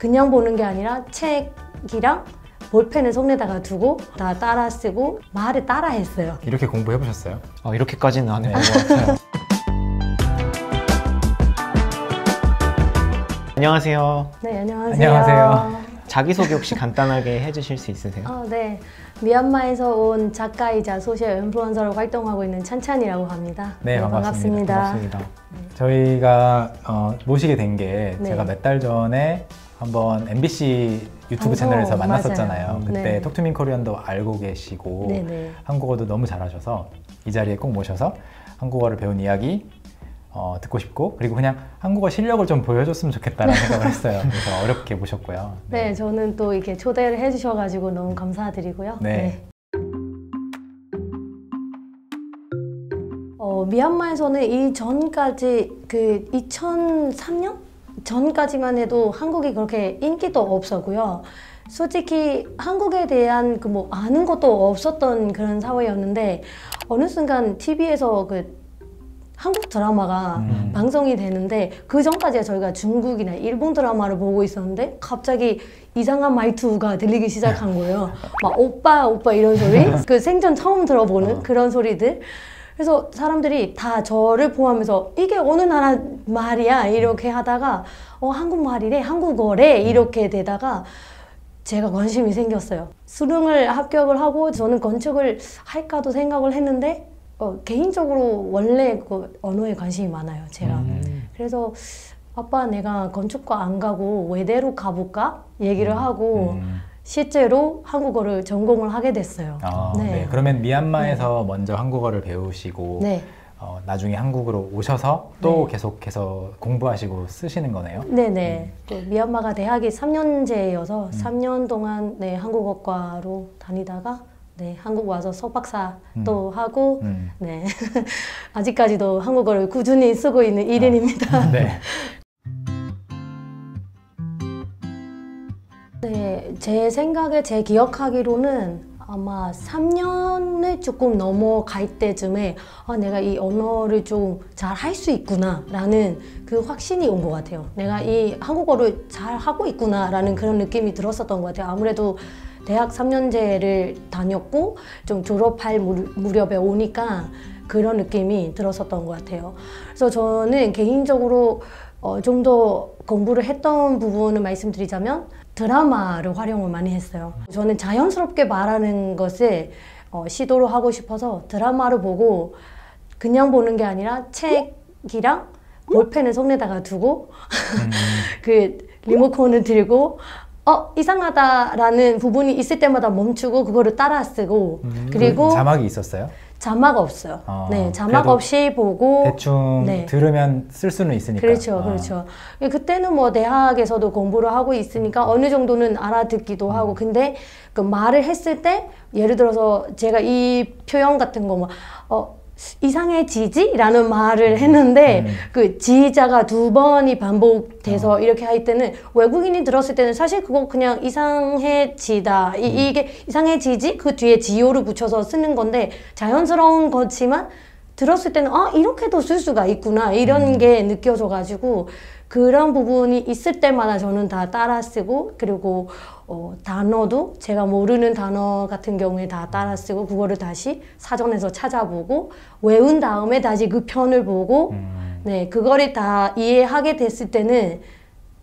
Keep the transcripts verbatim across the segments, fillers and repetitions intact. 그냥 보는 게 아니라 책이랑 볼펜을 속에다가 두고 다 따라 쓰고 말을 따라 했어요. 이렇게 공부해보셨어요? 아, 이렇게까지는 안 해요. 안녕하세요. 네, 안녕하세요. 안녕하세요. 자기소개 혹시 간단하게 해주실 수 있으세요? 어, 네. 미얀마에서 온 작가이자 소셜 인플루언서로 활동하고 있는 찬찬이라고 합니다. 네, 네 반갑습니다. 반갑습니다. 반갑습니다. 저희가 어, 모시게 된 게 네. 제가 몇 달 전에 한번 엠비씨 유튜브 어, 채널에서 만났었잖아요. 맞아요. 그때 네. 톡투민 코리안도 알고 계시고 네, 네. 한국어도 너무 잘하셔서 이 자리에 꼭 모셔서 한국어를 배운 이야기 어, 듣고 싶고 그리고 그냥 한국어 실력을 좀 보여줬으면 좋겠다라는 생각을 했어요. 그래서 어렵게 모셨고요. 네. 네, 저는 또 이렇게 초대를 해주셔가지고 너무 감사드리고요. 네. 네. 어, 미얀마에서는 이전까지 그 이천삼 년 전까지만 해도 한국이 그렇게 인기도 없었고요. 솔직히 한국에 대한 그 뭐 아는 것도 없었던 그런 사회였는데 어느 순간 티비에서 그 한국 드라마가 음. 방송이 되는데 그 전까지 저희가 중국이나 일본 드라마를 보고 있었는데 갑자기 이상한 말투가 들리기 시작한 거예요. 막 오빠 오빠 이런 소리? 그 생전 처음 들어보는 어. 그런 소리들. 그래서 사람들이 다 저를 포함해서 이게 어느 나라 말이야 이렇게 하다가 어 한국말이래 한국어래 이렇게 되다가 제가 관심이 생겼어요. 수능을 합격을 하고 저는 건축을 할까도 생각을 했는데 어, 개인적으로 원래 그 언어에 관심이 많아요, 제가. 음. 그래서 아빠 내가 건축과 안 가고 외대로 가볼까? 얘기를 음. 하고 음. 실제로 한국어를 전공을 하게 됐어요. 아, 네. 네. 그러면 미얀마에서 네. 먼저 한국어를 배우시고 네. 어, 나중에 한국으로 오셔서 또 네. 계속해서 공부하시고 쓰시는 거네요? 네네. 음. 미얀마가 대학이 삼 년제여서 음. 삼 년 동안 네, 한국어과로 다니다가 네, 한국 와서 석박사도 음. 하고 음. 네 아직까지도 한국어를 꾸준히 쓰고 있는 일 인입니다. 아. 네. 네, 제 생각에 제 기억하기로는 아마 삼 년을 조금 넘어갈 때쯤에 아, 내가 이 언어를 좀 잘 할 수 있구나 라는 그 확신이 온 것 같아요. 내가 이 한국어를 잘 하고 있구나 라는 그런 느낌이 들었었던 것 같아요. 아무래도 대학 삼 년제를 다녔고 좀 졸업할 무렵에 오니까 그런 느낌이 들었었던 것 같아요. 그래서 저는 개인적으로 어, 좀 더 공부를 했던 부분을 말씀드리자면 드라마를 활용을 많이 했어요. 저는 자연스럽게 말하는 것을 어, 시도로 하고 싶어서 드라마를 보고 그냥 보는 게 아니라 책이랑 볼펜을 손에다가 두고 그 리모컨을 들고 어, 이상하다라는 부분이 있을 때마다 멈추고 그거를 따라 쓰고 음, 그리고 자막이 있었어요? 자막 없어요. 어, 네, 자막 없이 보고 대충 네. 들으면 쓸 수는 있으니까. 그렇죠, 어. 그렇죠. 그때는 뭐 대학에서도 공부를 하고 있으니까 어느 정도는 알아듣기도 음. 하고 근데 그 말을 했을 때 예를 들어서 제가 이 표현 같은 거 뭐 어, 이상해지지? 라는 말을 했는데 음. 그 지자가 두 번이 반복돼서 어. 이렇게 할 때는 외국인이 들었을 때는 사실 그거 그냥 이상해지다 음. 이, 이게 이상해지지? 그 뒤에 지오를 붙여서 쓰는 건데 자연스러운 거지만 들었을 때는 아 이렇게도 쓸 수가 있구나 이런 음. 게 느껴져 가지고 그런 부분이 있을 때마다 저는 다 따라 쓰고 그리고 어, 단어도 제가 모르는 단어 같은 경우에 다 따라 쓰고 그거를 다시 사전에서 찾아보고 외운 다음에 다시 그 편을 보고 음. 네 그거를 다 이해하게 됐을 때는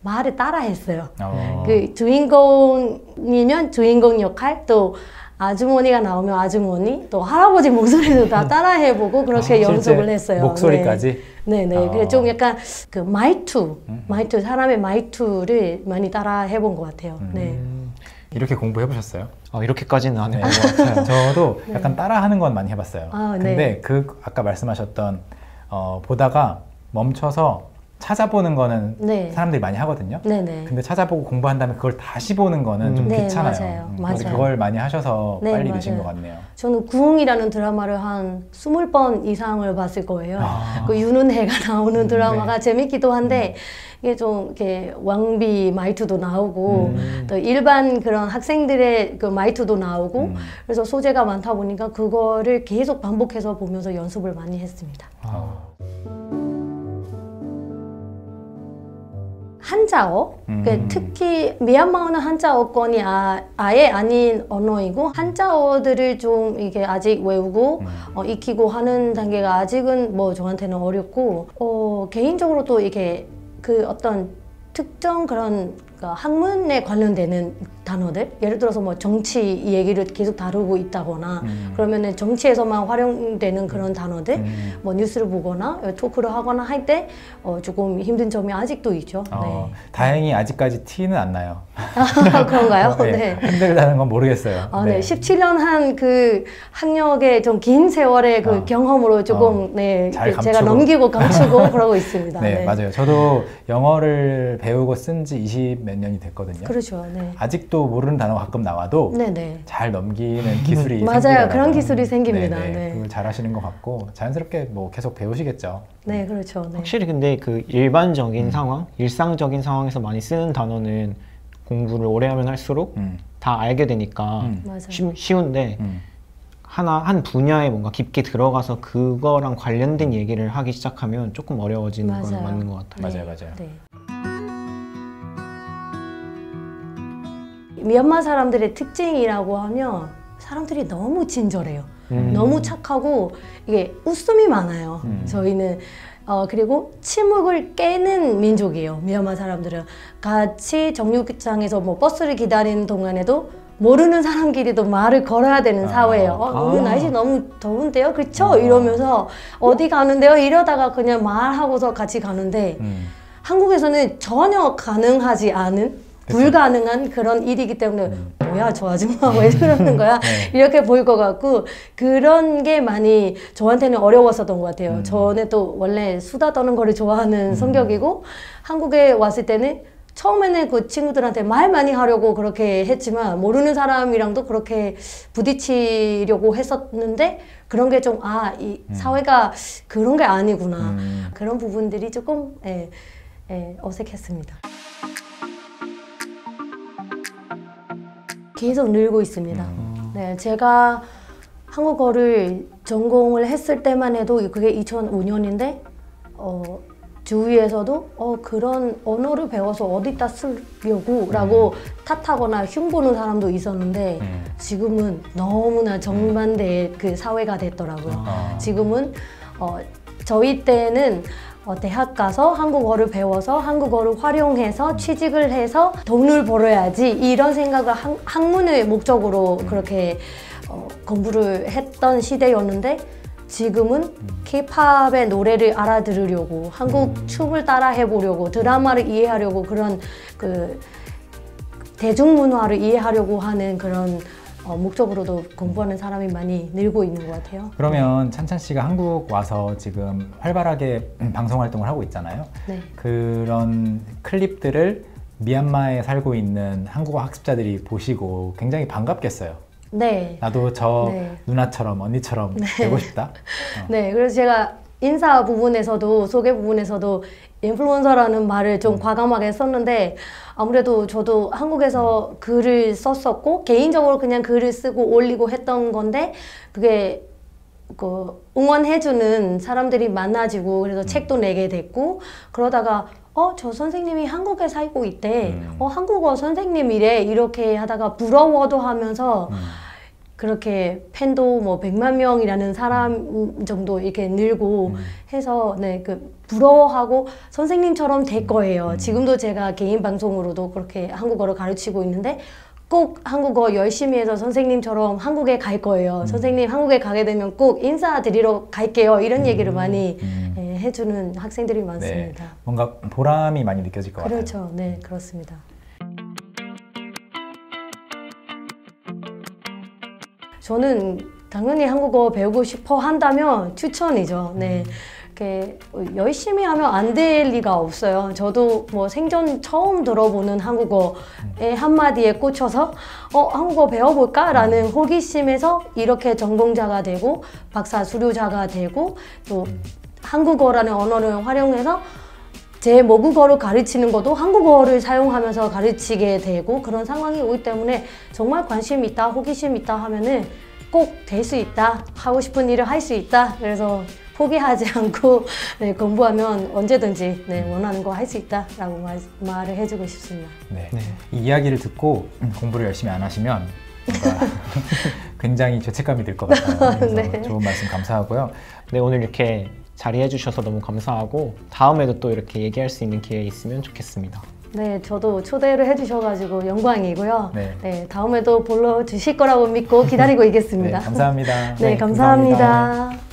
말을 따라 했어요. 어. 그 주인공이면 주인공 역할 또 아주머니가 나오면 아주머니 또 할아버지 목소리도 다 따라해보고 그렇게 아, 연습을 했어요. 목소리까지? 네네. 네. 어. 그래서 좀 약간 그 말투, 말투 사람의 말투를 많이 따라해본 것 같아요. 음. 네. 이렇게 공부해보셨어요? 아, 이렇게까지는 안 해요. 저도 네. 약간 따라하는 건 많이 해봤어요. 아, 근데 네. 그 아까 말씀하셨던 어, 보다가 멈춰서 찾아보는 거는 네. 사람들이 많이 하거든요. 네네. 근데 찾아보고 공부한 다음에 그걸 다시 보는 거는 음. 좀 네, 귀찮아요. 맞아요. 음. 맞아요. 그걸 많이 하셔서 네, 빨리 되신 것 같네요. 저는 구웅이라는 드라마를 한 스무 번 이상을 봤을 거예요. 아. 그 윤은혜가 나오는 드라마가 네. 재밌기도 한데 음. 이게 좀 이렇게 왕비 말투도 나오고 음. 또 일반 그런 학생들의 그 말투도 나오고 음. 그래서 소재가 많다 보니까 그거를 계속 반복해서 보면서 연습을 많이 했습니다. 아. 한자어, 음. 그 특히 미얀마어는 한자어권이 아, 아예 아닌 언어이고 한자어들을 좀 이게 아직 외우고 음. 어, 익히고 하는 단계가 아직은 뭐 저한테는 어렵고 어, 개인적으로 또 이게 그 어떤 특정 그런 그러니까 학문에 관련되는 단어들, 예를 들어서 뭐 정치 얘기를 계속 다루고 있다거나 음. 그러면은 정치에서만 활용되는 그런 단어들, 음. 뭐 뉴스를 보거나 토크를 하거나 할 때 어 조금 힘든 점이 아직도 있죠. 어, 네. 다행히 아직까지 티는 안 나요. 아, 그런가요? 어, 네. 네. 힘들다는 건 모르겠어요. 아, 네. 네. 십칠 년 한 그 학력의 좀 긴 세월의 그 어. 경험으로 조금 어. 네, 제가 넘기고 감추고 그러고 있습니다. 네, 네, 맞아요. 저도 영어를 배우고 쓴 지 이십 몇 년이 됐거든요. 그렇죠. 네. 아직도 모르는 단어가 가끔 나와도 네네. 잘 넘기는 기술이 맞아요. 그런 기술이 생깁니다. 네. 그걸 잘 하시는 것 같고 자연스럽게 뭐 계속 배우시겠죠. 네, 그렇죠. 네. 확실히 근데 그 일반적인 음. 상황, 일상적인 상황에서 많이 쓰는 단어는 공부를 오래 하면 할수록 음. 다 알게 되니까 음. 쉬, 쉬운데 음. 하나 한 분야에 뭔가 깊게 들어가서 그거랑 관련된 얘기를 하기 시작하면 조금 어려워지는 맞아요. 건 맞는 것 같아요. 네. 맞아요, 맞아요. 네. 미얀마 사람들의 특징이라고 하면 사람들이 너무 친절해요. 음. 너무 착하고 이게 웃음이 많아요. 음. 저희는 어 그리고 침묵을 깨는 민족이에요. 미얀마 사람들은 같이 정류장에서 뭐 버스를 기다리는 동안에도 모르는 사람끼리도 말을 걸어야 되는 아, 사회예요. 어, 오늘 아. 날씨 너무 더운데요? 그렇죠? 아. 이러면서 어디 가는데요? 이러다가 그냥 말하고서 같이 가는데 음. 한국에서는 전혀 가능하지 않은 불가능한 그런 일이기 때문에 음. 뭐야 저 아줌마 왜 그러는 거야 네. 이렇게 보일 것 같고 그런 게 많이 저한테는 어려웠었던 것 같아요. 음. 저는 또 원래 수다 떠는 거를 좋아하는 음. 성격이고 한국에 왔을 때는 처음에는 그 친구들한테 말 많이 하려고 그렇게 했지만 모르는 사람이랑도 그렇게 부딪히려고 했었는데 그런 게 좀 아, 이 음. 사회가 그런 게 아니구나 음. 그런 부분들이 조금 예, 예, 어색했습니다. 계속 늘고 있습니다. 음. 네, 제가 한국어를 전공을 했을 때만 해도 그게 이천오 년인데 어, 주위에서도 어, 그런 언어를 배워서 어디다 쓰려고 라고 음. 탓하거나 흉보는 사람도 있었는데 음. 지금은 너무나 정반대의 그 사회가 됐더라고요. 아. 지금은 어, 저희 때는 어, 대학 가서 한국어를 배워서 한국어를 활용해서 취직을 해서 돈을 벌어야지 이런 생각을 학, 학문의 목적으로 그렇게 어, 공부를 했던 시대였는데 지금은 케이팝의 노래를 알아들으려고 한국 음. 춤을 따라 해보려고 드라마를 이해하려고 그런 그 대중문화를 이해하려고 하는 그런 어, 목적으로도 공부하는 사람이 많이 늘고 있는 것 같아요. 그러면 찬찬 씨가 한국 와서 지금 활발하게 방송 활동을 하고 있잖아요. 네. 그런 클립들을 미얀마에 살고 있는 한국어 학습자들이 보시고 굉장히 반갑겠어요. 네. 나도 저 네. 누나처럼 언니처럼 네. 되고 싶다. 어. 네. 그래서 제가 인사 부분에서도 소개 부분에서도 인플루언서라는 말을 좀 음. 과감하게 썼는데 아무래도 저도 한국에서 음. 글을 썼었고 개인적으로 그냥 글을 쓰고 올리고 했던 건데 그게 그 응원해주는 사람들이 많아지고 그래서 음. 책도 내게 됐고 그러다가 어, 저 선생님이 한국에 살고 있대 음. 어, 한국어 선생님이래 이렇게 하다가 부러워도 하면서 음. 그렇게 팬도 뭐 백만 명이라는 사람 정도 이렇게 늘고 음. 해서 네, 그 부러워하고 선생님처럼 될 거예요. 음. 지금도 제가 개인 방송으로도 그렇게 한국어를 가르치고 있는데 꼭 한국어 열심히 해서 선생님처럼 한국에 갈 거예요. 음. 선생님 한국에 가게 되면 꼭 인사드리러 갈게요. 이런 음. 얘기를 많이 음. 예, 해주는 학생들이 많습니다. 네. 뭔가 보람이 많이 느껴질 것 그렇죠. 같아요. 그렇죠. 네, 그렇습니다. 저는 당연히 한국어 배우고 싶어 한다면 추천이죠. 네. 이렇게 열심히 하면 안 될 리가 없어요. 저도 뭐 생전 처음 들어보는 한국어의 한마디에 꽂혀서 어, 한국어 배워볼까? 라는 호기심에서 이렇게 전공자가 되고 박사 수료자가 되고 또 한국어라는 언어를 활용해서 제 모국어를 가르치는 것도 한국어를 사용하면서 가르치게 되고 그런 상황이 오기 때문에 정말 관심 있다, 호기심 있다 하면은 꼭 될 수 있다, 하고 싶은 일을 할 수 있다. 그래서 포기하지 않고 네, 공부하면 언제든지 네, 원하는 거 할 수 있다라고 말, 말을 해주고 싶습니다. 네. 네. 이 이야기를 듣고 음. 공부를 열심히 안 하시면 굉장히 죄책감이 들 것 같아요. 그래서 네. 좋은 말씀 감사하고요. 네, 오늘 이렇게 자리해 주셔서 너무 감사하고 다음에도 또 이렇게 얘기할 수 있는 기회 있으면 좋겠습니다. 네, 저도 초대를 해주셔가지고 영광이고요. 네, 네 다음에도 불러주실 거라고 믿고 기다리고 있겠습니다. 네, 감사합니다. 네, 감사합니다. 네, 감사합니다.